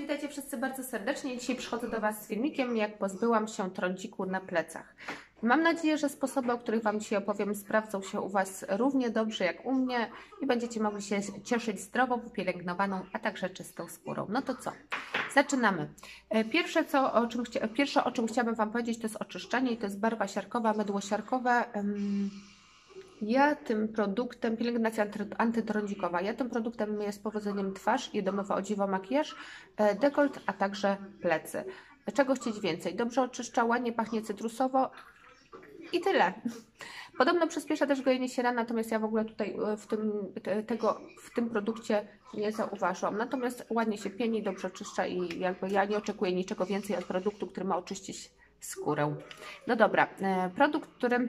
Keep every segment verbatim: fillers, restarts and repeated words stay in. Cześć, witajcie wszyscy bardzo serdecznie. Dzisiaj przychodzę do Was z filmikiem, jak pozbyłam się trądziku na plecach. Mam nadzieję, że sposoby, o których Wam dzisiaj opowiem, sprawdzą się u Was równie dobrze jak u mnie i będziecie mogli się cieszyć zdrową, upielęgnowaną, a także czystą skórą. No to co? Zaczynamy. Pierwsze, co, o czym, pierwsze, o czym chciałabym Wam powiedzieć, to jest oczyszczenie i to jest barwa siarkowa, mydło siarkowe. Ja tym produktem, pielęgnacja antytrądzikowa, ja tym produktem myję z powodzeniem twarz i domowa odziwo makijaż, dekolt, a także plecy. Czego chcieć więcej? Dobrze oczyszcza, ładnie pachnie cytrusowo i tyle. Podobno przyspiesza też gojenie się ran, natomiast ja w ogóle tutaj w tym, tego w tym produkcie nie zauważyłam. Natomiast ładnie się pieni, dobrze oczyszcza i jakby ja nie oczekuję niczego więcej od produktu, który ma oczyścić skórę. No dobra, produkt, którym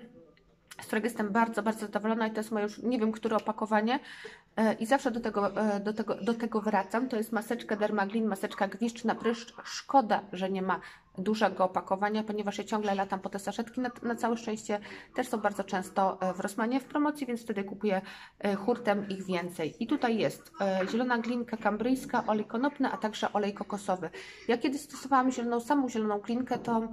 z którego jestem bardzo, bardzo zadowolona i to jest moje już, nie wiem, które opakowanie i zawsze do tego, do tego, do tego wracam. To jest maseczka Dermaglin, maseczka Gwiżdż na Pryszcz. Szkoda, że nie ma dużego opakowania, ponieważ ja ciągle latam po te saszetki. Na, na całe szczęście też są bardzo często w Rossmanie w promocji, więc wtedy kupuję hurtem ich więcej. I tutaj jest zielona glinka kambryjska, olej konopny, a także olej kokosowy. Ja kiedy stosowałam zieloną, samą zieloną glinkę, to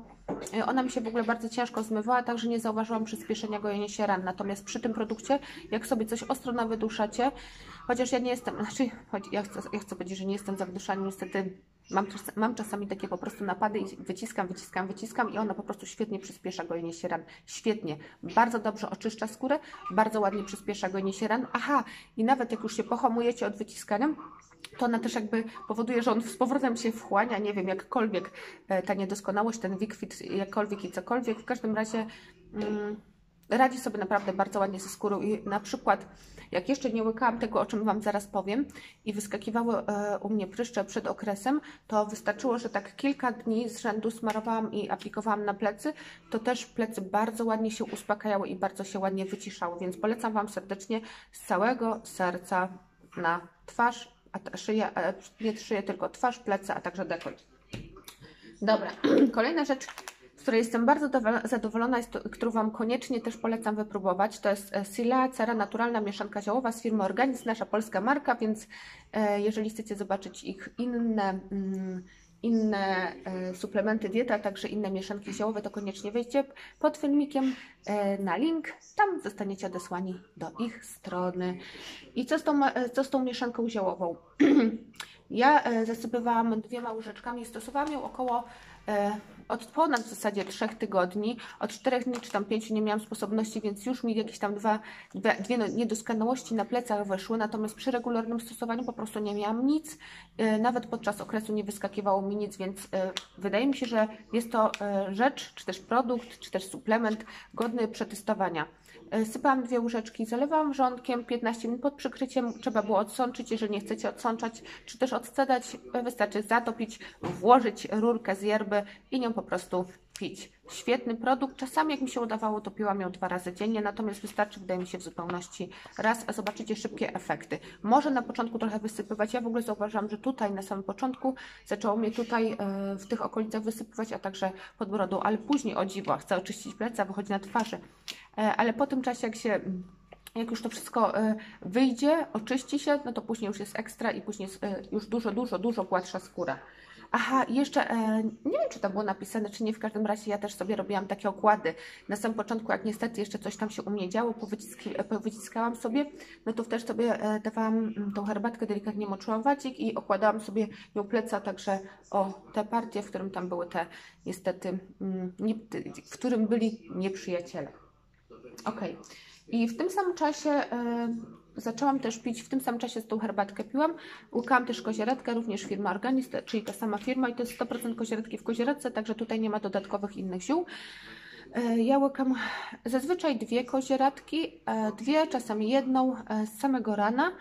ona mi się w ogóle bardzo ciężko zmywała, także nie zauważyłam przyspieszenia gojenia się ran. Natomiast przy tym produkcie, jak sobie coś ostro nawyduszacie, chociaż ja nie jestem, znaczy, choć ja, chcę, ja chcę powiedzieć, że nie jestem za wyduszaną, niestety mam, mam czasami takie po prostu napady i wyciskam, wyciskam, wyciskam i ona po prostu świetnie przyspiesza gojenie się ran. Świetnie, bardzo dobrze oczyszcza skórę, bardzo ładnie przyspiesza gojenie się ran. Aha, i nawet jak już się pohamujecie od wyciskania, to ona też jakby powoduje, że on z powrotem się wchłania, nie wiem, jakkolwiek ta niedoskonałość, ten wykwit, jakkolwiek i cokolwiek, w każdym razie mm, radzi sobie naprawdę bardzo ładnie ze skórą i na przykład jak jeszcze nie łykałam tego, o czym Wam zaraz powiem i wyskakiwały e, u mnie pryszcze przed okresem, to wystarczyło, że tak kilka dni z rzędu smarowałam i aplikowałam na plecy, to też plecy bardzo ładnie się uspokajały i bardzo się ładnie wyciszały, więc polecam Wam serdecznie z całego serca na twarz, a szyję, nie szyję, tylko twarz, plecy, a także dekolt. Dobra, kolejna rzecz, z której jestem bardzo zadowolona, jest to, którą Wam koniecznie też polecam wypróbować, to jest Silea Cera Naturalna Mieszanka Ziołowa z firmy Organis, nasza polska marka, więc e, jeżeli chcecie zobaczyć ich inne, mm, inne e, suplementy diety, a także inne mieszanki ziołowe, to koniecznie wejdźcie pod filmikiem e, na link, tam zostaniecie odesłani do ich strony. I co z tą, co z tą mieszanką ziołową? Ja e, zasypywałam dwiema łyżeczkami, stosowałam ją około od ponad w zasadzie trzech tygodni, od czterech dni czy tam pięciu nie miałam sposobności, więc już mi jakieś tam dwa, dwie niedoskonałości na plecach weszły, natomiast przy regularnym stosowaniu po prostu nie miałam nic, nawet podczas okresu nie wyskakiwało mi nic, więc wydaje mi się, że jest to rzecz, czy też produkt, czy też suplement godny przetestowania. Sypałam dwie łyżeczki, zalewałam wrzątkiem, piętnaście minut pod przykryciem, trzeba było odsączyć, jeżeli nie chcecie odsączać, czy też odcedzać, wystarczy zatopić, włożyć rurkę z yerby i nią po prostu pić. Świetny produkt. Czasami jak mi się udawało, to piłam ją dwa razy dziennie, natomiast wystarczy, wydaje mi się, w zupełności raz, a zobaczycie szybkie efekty. Może na początku trochę wysypywać. Ja w ogóle zauważyłam, że tutaj na samym początku zaczęło mnie tutaj yy, w tych okolicach wysypywać, a także pod brodą, ale później o dziwo, chcę oczyścić pleca, wychodzi na twarzy. Yy, ale po tym czasie, jak się... Jak już to wszystko wyjdzie, oczyści się, no to później już jest ekstra i później jest już dużo, dużo, dużo gładsza skóra. Aha, jeszcze nie wiem, czy to było napisane, czy nie, w każdym razie ja też sobie robiłam takie okłady. Na samym początku, jak niestety jeszcze coś tam się u mnie działo, powyciskałam sobie, no to też sobie dawałam tą herbatkę, delikatnie moczyłam wacik i okładałam sobie nią pleca, także o te partie, w którym tam były te, niestety, w którym byli nieprzyjaciele. Ok. I w tym samym czasie e, zaczęłam też pić, w tym samym czasie z tą herbatkę piłam, łykałam też kozieradkę, również firma Organis, czyli ta sama firma i to jest sto procent kozieradki w kozieradce, także tutaj nie ma dodatkowych innych ziół. E, ja łykam zazwyczaj dwie kozieradki, e, dwie, czasami jedną e, z samego rana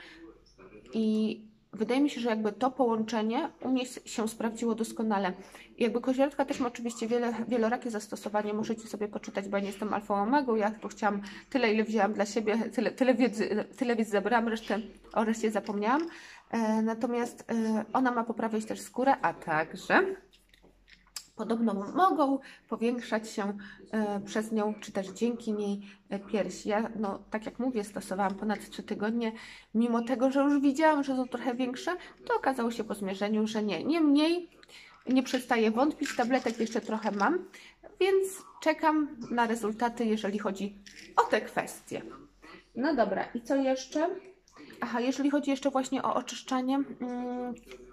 i wydaje mi się, że jakby to połączenie u mnie się sprawdziło doskonale. Jakby kozieradka też ma oczywiście wiele, wielorakie zastosowanie, możecie sobie poczytać, bo ja nie jestem alfą omegą, ja tylko chciałam tyle, ile wzięłam dla siebie, tyle, tyle, wiedzy, tyle wiedzy zabrałam, resztę, o reszcie zapomniałam. E, natomiast e, ona ma poprawiać też skórę, a także Podobno mogą powiększać się e, przez nią, czy też dzięki niej e, piersi. Ja, no, tak jak mówię, stosowałam ponad trzy tygodnie, mimo tego, że już widziałam, że są trochę większe, to okazało się po zmierzeniu, że nie. Niemniej nie przestaję wątpić, tabletek jeszcze trochę mam, więc czekam na rezultaty, jeżeli chodzi o te kwestie. No dobra, i co jeszcze? Aha, jeżeli chodzi jeszcze właśnie o oczyszczanie,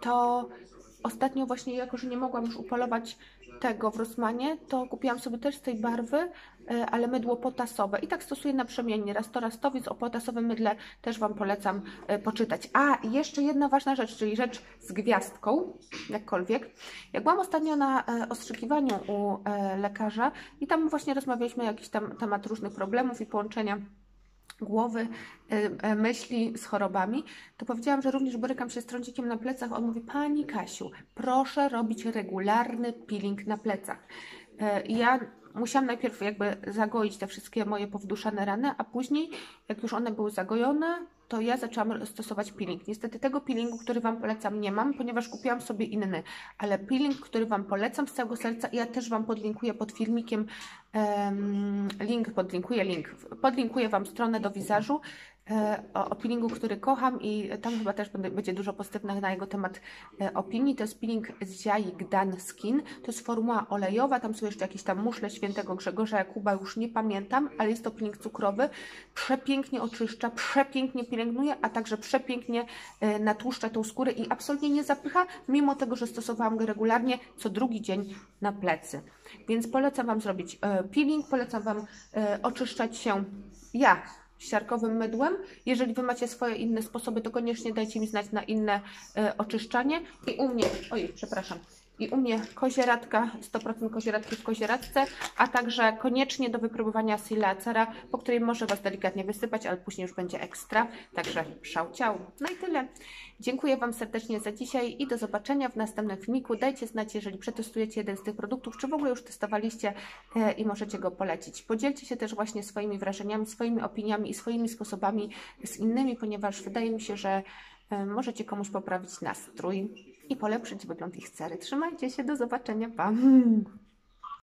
to ostatnio właśnie, jako że nie mogłam już upolować tego w Rossmanie, to kupiłam sobie też z tej barwy, ale mydło potasowe. I tak stosuję naprzemiennie, raz to, raz to, więc o potasowym mydle też Wam polecam poczytać. A, jeszcze jedna ważna rzecz, czyli rzecz z gwiazdką, jakkolwiek. Jak byłam ostatnio na ostrzykiwaniu u lekarza i tam właśnie rozmawialiśmy o jakiś tam temat różnych problemów i połączenia głowy, myśli z chorobami, to powiedziałam, że również borykam się z trądzikiem na plecach. On mówi: Pani Kasiu, proszę robić regularny peeling na plecach. Ja musiałam najpierw jakby zagoić te wszystkie moje powduszane rany, a później, jak już one były zagojone, to ja zaczęłam stosować peeling. Niestety tego peelingu, który Wam polecam, nie mam, ponieważ kupiłam sobie inny, ale peeling, który Wam polecam z całego serca, ja też Wam podlinkuję pod filmikiem, um, link, podlinkuję link, podlinkuję Wam stronę do wizażu um, o, o peelingu, który kocham, i tam chyba też będzie dużo pozytywnych na jego temat um, opinii. To jest peeling z Ziai Gdanskin, to jest formuła olejowa, tam są jeszcze jakieś tam muszle świętego Grzegorza Jakuba, już nie pamiętam, ale jest to peeling cukrowy, przepięknie oczyszcza, przepięknie pielęgnuje, a także przepięknie natłuszcza tą skórę i absolutnie nie zapycha, mimo tego, że stosowałam go regularnie co drugi dzień na plecy. Więc polecam Wam zrobić peeling, polecam Wam oczyszczać się ja siarkowym mydłem. Jeżeli Wy macie swoje inne sposoby, to koniecznie dajcie mi znać na inne oczyszczanie. I u mnie, ojej, przepraszam, i u mnie kozieradka, sto procent kozieradki w kozieradce, a także koniecznie do wypróbowania Silea Cera, po której może Was delikatnie wysypać, ale później już będzie ekstra, także szał ciał. No i tyle. Dziękuję Wam serdecznie za dzisiaj i do zobaczenia w następnym filmiku. Dajcie znać, jeżeli przetestujecie jeden z tych produktów, czy w ogóle już testowaliście i możecie go polecić. Podzielcie się też właśnie swoimi wrażeniami, swoimi opiniami i swoimi sposobami z innymi, ponieważ wydaje mi się, że możecie komuś poprawić nastrój i polepszyć wygląd ich cery. Trzymajcie się, do zobaczenia, pa!